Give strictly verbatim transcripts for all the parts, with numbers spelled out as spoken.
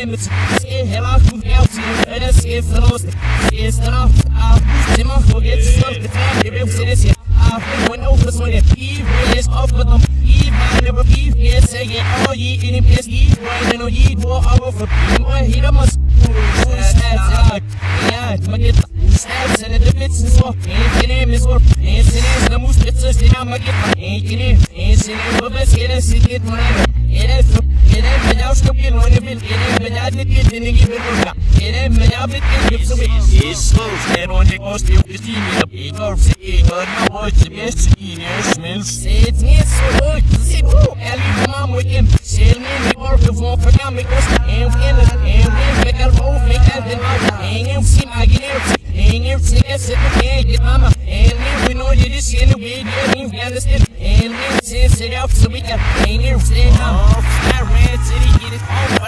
Every morning, ain't no off. I ran till he get it off,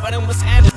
but I was at it.